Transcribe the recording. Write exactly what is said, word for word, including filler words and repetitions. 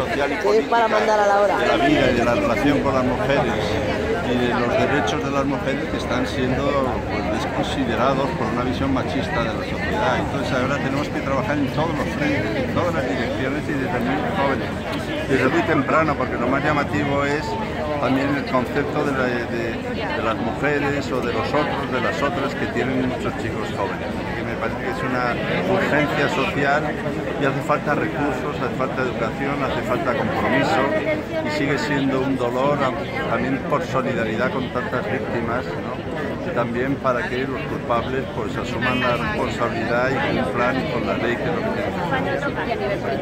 social y política, es para mandar a la hora. De la vida y de la relación con las mujeres y de los derechos de las mujeres que están siendo pues, desconsiderados por una visión machista de la sociedad. Entonces ahora tenemos que trabajar en todos los frentes, en todas las direcciones y desde muy jóvenes, desde muy temprano, porque lo más llamativo es también el concepto de, la, de, de las mujeres o de los otros, de las otras que tienen muchos chicos jóvenes. Y me parece que es una urgencia social y hace falta recursos, hace falta educación, hace falta compromiso y sigue siendo un dolor también por solidaridad con tantas víctimas, ¿no? Y también para que los culpables pues asuman la responsabilidad y cumplan con la ley que nos tiene.